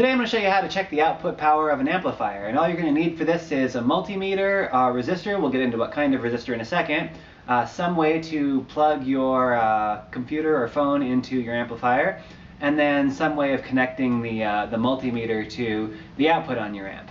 Today I'm going to show you how to check the output power of an amplifier, and all you're going to need for this is a multimeter, a resistor — we'll get into what kind of resistor in a second — some way to plug your computer or phone into your amplifier, and then some way of connecting the multimeter to the output on your amp.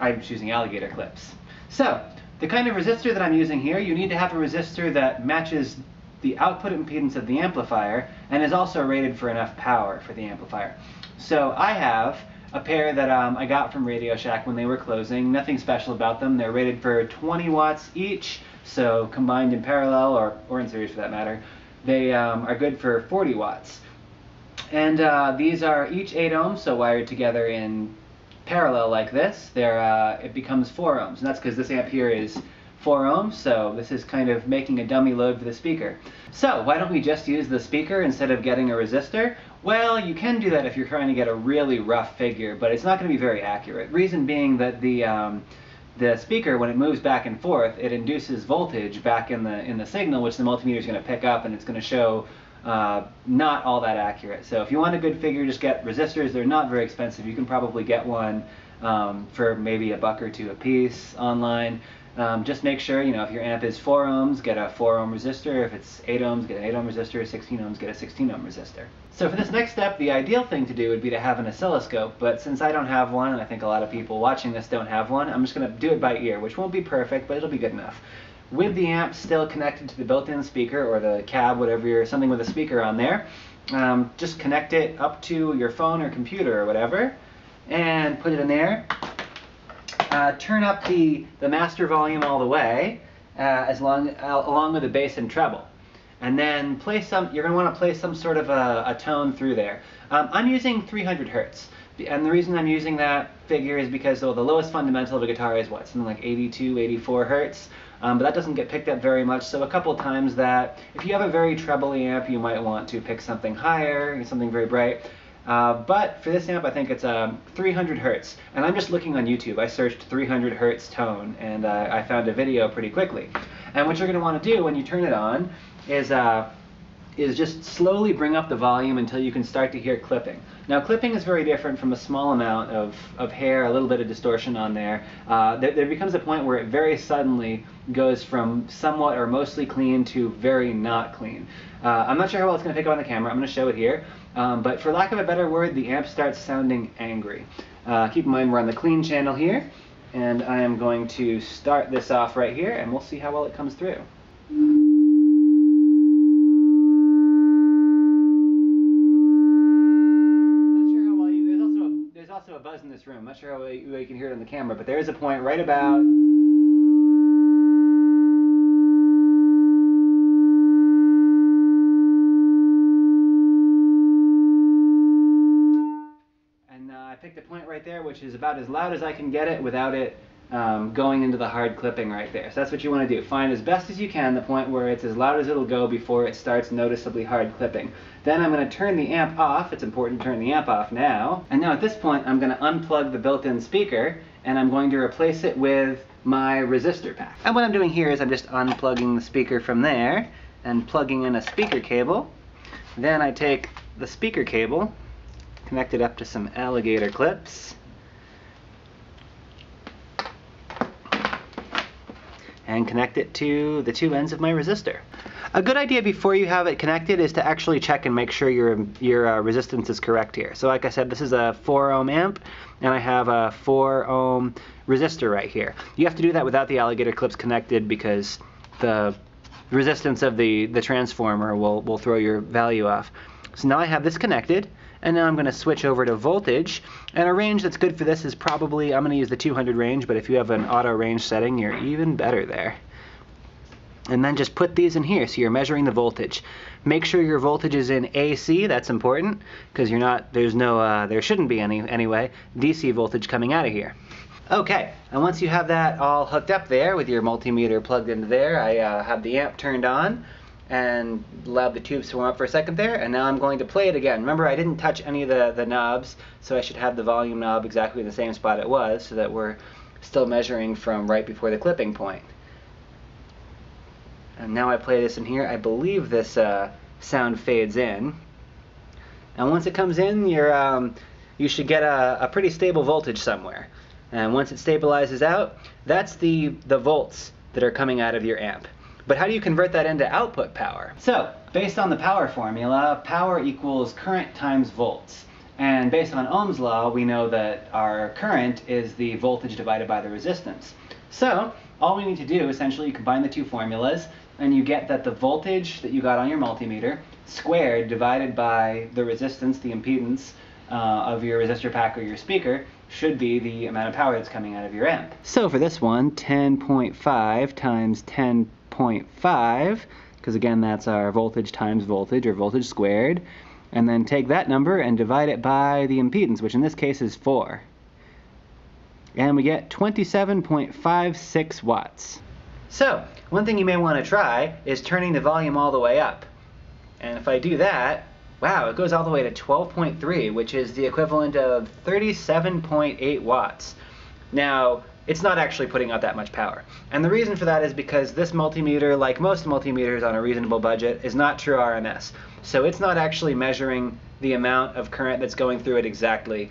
I'm choosing alligator clips. So, the kind of resistor that I'm using here, you need to have a resistor that matches the output impedance of the amplifier and is also rated for enough power for the amplifier. So I have a pair that I got from Radio Shack when they were closing. Nothing special about them. They're rated for 20 watts each, so combined in parallel, or in series for that matter, they are good for 40 watts. And these are each 8 ohms, so wired together in parallel like this. They're, it becomes 4 ohms, and that's because this amp here is 4 ohms, so this is kind of making a dummy load for the speaker. So why don't we just use the speaker instead of getting a resistor? Well, you can do that if you're trying to get a really rough figure, but it's not going to be very accurate. Reason being that the speaker, when it moves back and forth, it induces voltage back in the signal, which the multimeter is going to pick up, and it's going to show not all that accurate. So if you want a good figure, just get resistors. They're not very expensive. You can probably get one for maybe $1 or $2 a piece online. Just make sure, you know, if your amp is 4 ohms, get a 4 ohm resistor. If it's 8 ohms, get an 8 ohm resistor. 16 ohms, get a 16 ohm resistor. So for this next step, the ideal thing to do would be to have an oscilloscope, but since I don't have one, and I think a lot of people watching this don't have one, I'm just going to do it by ear, which won't be perfect, but it'll be good enough. With the amp still connected to the built-in speaker, or the cab, whatever, something with a speaker on there, just connect it up to your phone or computer or whatever, and put it in there. Turn up the master volume all the way, along with the bass and treble, and then play some. You're going to want to play some sort of a tone through there. I'm using 300 hertz, and the reason I'm using that figure is because, well, the lowest fundamental of a guitar is what, something like 82, 84 hertz, but that doesn't get picked up very much. So a couple times that, if you have a very trebly amp, you might want to pick something higher, something very bright. But for this amp, I think it's 300 hertz, and I'm just looking on YouTube. I searched 300 hertz tone, and I found a video pretty quickly. And what you're going to want to do when you turn it on is just slowly bring up the volume until you can start to hear clipping. Now, clipping is very different from a small amount of hair, a little bit of distortion on there. There becomes a point where it very suddenly goes from somewhat or mostly clean to very not clean. I'm not sure how well it's going to pick up on the camera. I'm going to show it here. But for lack of a better word, the amp starts sounding angry. Keep in mind we're on the clean channel here, and I am going to start this off right here, and we'll see how well it comes through. There's also a buzz in this room. I'm not sure how well you can hear it on the camera, but there is a point right about... Picked a point right there, which is about as loud as I can get it without it going into the hard clipping right there. So that's what you want to do. Find as best as you can the point where it's as loud as it'll go before it starts noticeably hard clipping. Then I'm going to turn the amp off. It's important to turn the amp off now. And now at this point, I'm going to unplug the built-in speaker, and I'm going to replace it with my resistor pack. And what I'm doing here is I'm just unplugging the speaker from there and plugging in a speaker cable. Then I take the speaker cable, connect it up to some alligator clips, and connect it to the two ends of my resistor. A good idea before you have it connected is to actually check and make sure your resistance is correct here. So like I said, this is a 4 ohm amp, and I have a 4 ohm resistor right here. You have to do that without the alligator clips connected, because the resistance of the transformer will throw your value off. So now I have this connected, and now I'm going to switch over to voltage, and a range that's good for this is probably, I'm going to use the 200 range, but if you have an auto range setting, you're even better there. And then just put these in here, so you're measuring the voltage. Make sure your voltage is in AC, that's important, because you're not, there's no, there shouldn't be any, anyway, DC voltage coming out of here. Okay, and once you have that all hooked up there with your multimeter plugged into there, I have the amp turned on, and allowed the tubes to warm up for a second there, and now I'm going to play it again. Remember, I didn't touch any of the knobs, so I should have the volume knob exactly in the same spot it was, so that we're still measuring from right before the clipping point. And now I play this in here. I believe this sound fades in, and once it comes in, you should get a pretty stable voltage somewhere. And once it stabilizes out, that's the volts that are coming out of your amp. But how do you convert that into output power? So, based on the power formula, power equals current times volts. And based on Ohm's law, we know that our current is the voltage divided by the resistance. So, all we need to do, essentially, you combine the two formulas, and you get that the voltage that you got on your multimeter squared divided by the resistance, the impedance of your resistor pack or your speaker, should be the amount of power that's coming out of your amp. So for this one, 10.5 times 10.5, because again that's our voltage times voltage, or voltage squared, and then take that number and divide it by the impedance, which in this case is 4. And we get 27.56 watts. So, one thing you may want to try is turning the volume all the way up. And if I do that, wow, it goes all the way to 12.3, which is the equivalent of 37.8 watts. Now, it's not actually putting out that much power. And the reason for that is because this multimeter, like most multimeters on a reasonable budget, is not true RMS. So it's not actually measuring the amount of current that's going through it exactly.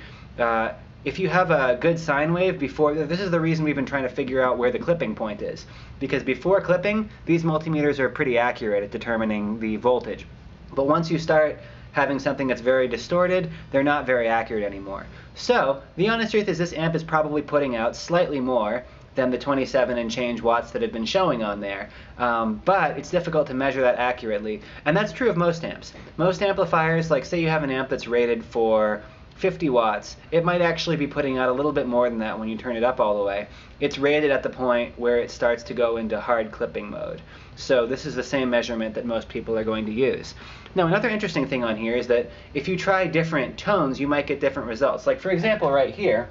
If you have a good sine wave before, this is the reason we've been trying to figure out where the clipping point is. Because before clipping, these multimeters are pretty accurate at determining the voltage. But once you start having something that's very distorted, they're not very accurate anymore. So, the honest truth is this amp is probably putting out slightly more than the 27 and change watts that have been showing on there. But it's difficult to measure that accurately. And that's true of most amps. Most amplifiers, like say you have an amp that's rated for 50 watts, it might actually be putting out a little bit more than that when you turn it up all the way. It's rated at the point where it starts to go into hard clipping mode. So this is the same measurement that most people are going to use. Now another interesting thing on here is that if you try different tones, you might get different results. Like for example right here,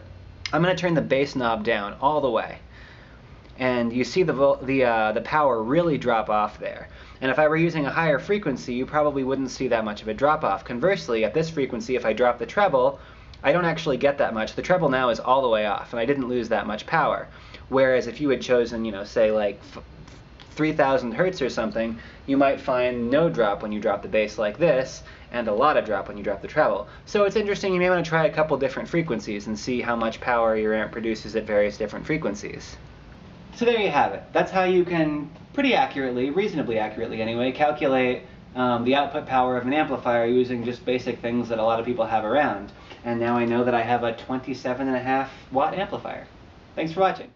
I'm going to turn the bass knob down all the way. And you see the power really drop off there. And if I were using a higher frequency, you probably wouldn't see that much of a drop off. Conversely, at this frequency, if I drop the treble, I don't actually get that much. The treble now is all the way off, and I didn't lose that much power. Whereas if you had chosen, you know, say like 3,000 hertz or something, you might find no drop when you drop the bass like this, and a lot of drop when you drop the treble. So it's interesting, you may want to try a couple different frequencies and see how much power your amp produces at various different frequencies. So there you have it. That's how you can pretty accurately, reasonably accurately anyway, calculate the output power of an amplifier using just basic things that a lot of people have around. And now I know that I have a 27.5 watt amplifier. Thanks for watching.